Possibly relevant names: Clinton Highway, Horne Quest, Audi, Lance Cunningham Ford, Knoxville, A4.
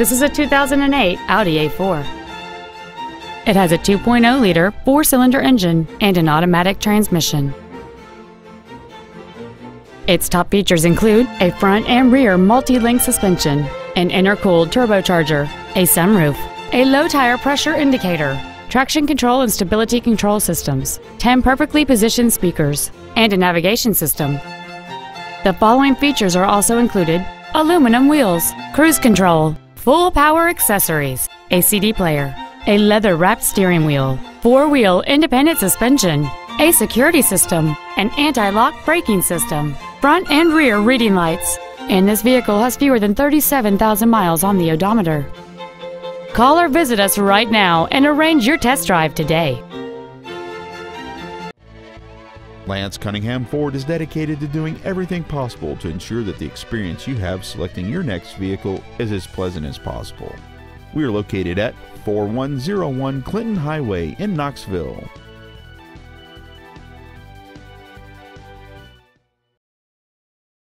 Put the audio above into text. This is a 2008 Audi A4. It has a 2.0-liter four-cylinder engine and an automatic transmission. Its top features include a front and rear multi-link suspension, an intercooled turbocharger, a sunroof, a low tire pressure indicator, traction control and stability control systems, 10 perfectly positioned speakers, and a navigation system. The following features are also included: aluminum wheels, cruise control, full power accessories, a CD player, a leather-wrapped steering wheel, four-wheel independent suspension, a security system, an anti-lock braking system, front and rear reading lights, and this vehicle has fewer than 37,000 miles on the odometer. Call or visit us right now and arrange your test drive today. Lance Cunningham Ford is dedicated to doing everything possible to ensure that the experience you have selecting your next vehicle is as pleasant as possible. We are located at 4101 Clinton Highway in Knoxville.